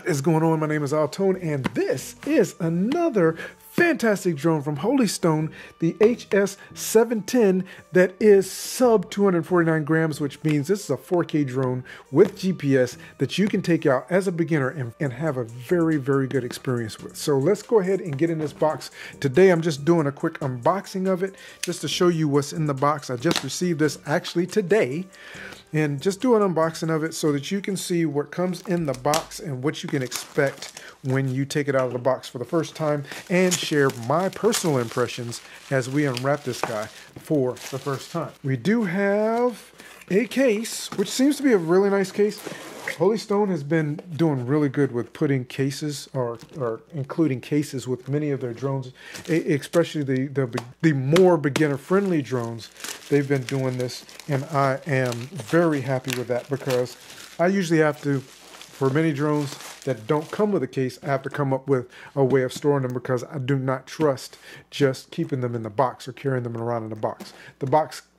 What is going on? My name is AlTone, and this is another fantastic drone from Holy Stone, the HS710 that is sub 249 grams, which means this is a 4K drone with GPS that you can take out as a beginner and have a very, very good experience with. So let's go ahead and get in this box. Today, I'm just doing a quick unboxing of it just to show you what's in the box. I just received this actually today and just do an unboxing of it so that you can see what comes in the box and what you can expect when you take it out of the box for the first time, and share my personal impressions as we unwrap this guy for the first time. We do have a case, which seems to be a really nice case. Holy Stone has been doing really good with putting cases or including cases with many of their drones, especially the more beginner-friendly drones. They've been doing this, and I am very happy with that because I usually have to, for many drones that don't come with a case, I have to come up with a way of storing them because I do not trust just keeping them in the box or carrying them around in the box.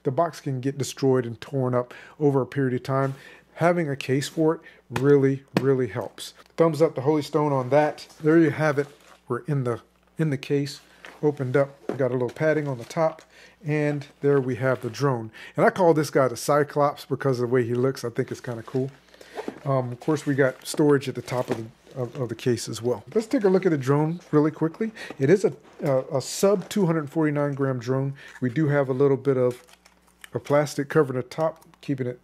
The box can get destroyed and torn up over a period of time. Having a case for it really, really helps. Thumbs up to Holy Stone on that. There you have it. We're in the case, opened up. We got a little padding on the top, and there we have the drone. And I call this guy the Cyclops because of the way he looks. I think it's kind of cool. Of course, we got storage at the top of the case as well. Let's take a look at the drone really quickly. It is a sub 249 gram drone. We do have a little bit of a plastic covering the top, keeping it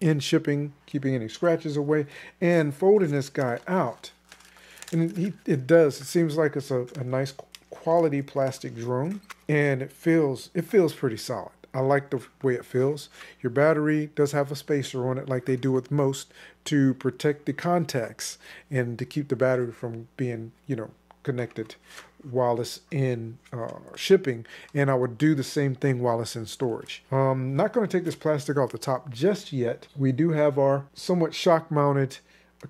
in shipping, keeping any scratches away, and folding this guy out. And it seems like it's a nice quality plastic drone, and it feels pretty solid. I like the way it feels. Your battery does have a spacer on it like they do with most to protect the contacts and to keep the battery from being, you know, connected while it's in shipping. And I would do the same thing while it's in storage. I'm not going to take this plastic off the top just yet. We do have our somewhat shock mounted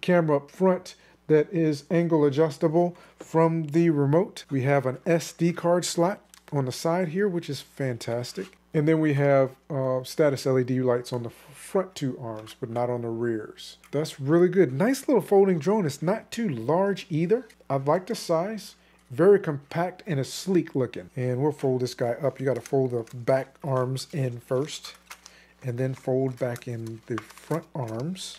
camera up front that is angle adjustable from the remote. We have an SD card slot on the side here, which is fantastic. And then we have status LED lights on the front two arms, but not on the rears. That's really good. Nice little folding drone. It's not too large either. I like the size. Very compact and is sleek looking. And we'll fold this guy up. You got to fold the back arms in first, and then fold back in the front arms.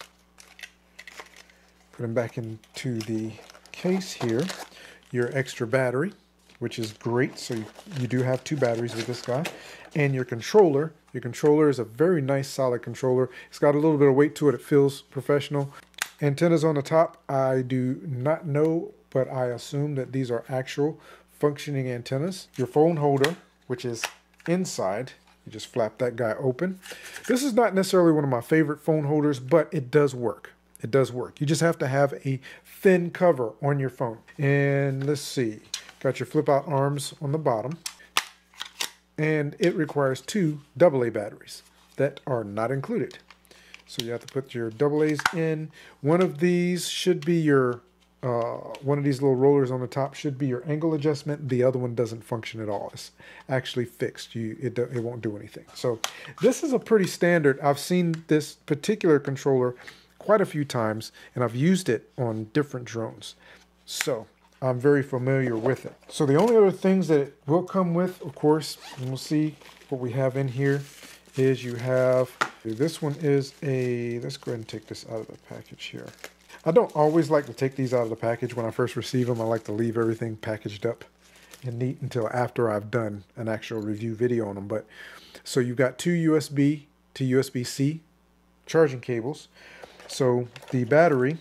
Put them back into the case here. Your extra battery, which is great. So you do have two batteries with this guy. And your controller. Your controller is a very nice, solid controller. It's got a little bit of weight to it. It feels professional. Antennas on the top. I do not know, but I assume that these are actual functioning antennas. Your phone holder, which is inside. You just flap that guy open. This is not necessarily one of my favorite phone holders, but it does work. It does work. You just have to have a thin cover on your phone. And let's see. Got your flip out arms on the bottom, and it requires two AA batteries that are not included. So you have to put your AA's in. One of these should be your, one of these little rollers on the top should be your angle adjustment. The other one doesn't function at all. It's actually fixed. It won't do anything. So this is a pretty standard. I've seen this particular controller quite a few times, and I've used it on different drones. So I'm very familiar with it. So the only other things that it will come with, of course, and we'll see what we have in here, is you have, this one is a, let's go ahead and take this out of the package here. I don't always like to take these out of the package when I first receive them. I like to leave everything packaged up and neat until after I've done an actual review video on them. But so you've got two USB to USB-C charging cables. So the battery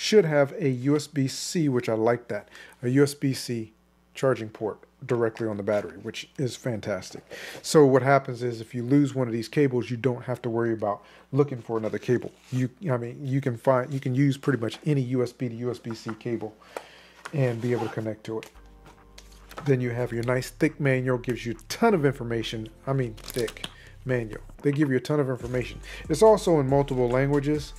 should have a USB-C, which I like that, a USB-C charging port directly on the battery, which is fantastic. So what happens is if you lose one of these cables, you don't have to worry about looking for another cable. You can use pretty much any USB to USB-C cable and be able to connect to it. Then you have your nice thick manual, gives you a ton of information. I mean, thick manual. They give you a ton of information. It's also in multiple languages,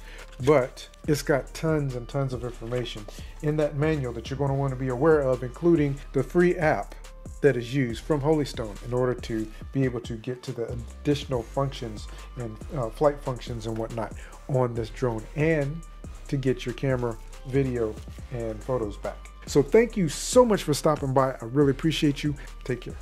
but it's got tons and tons of information in that manual that you're going to want to be aware of, including the free app that is used from Holy Stone in order to be able to get to the additional functions and flight functions and whatnot on this drone, and to get your camera video and photos back. So thank you so much for stopping by. I really appreciate you. Take care.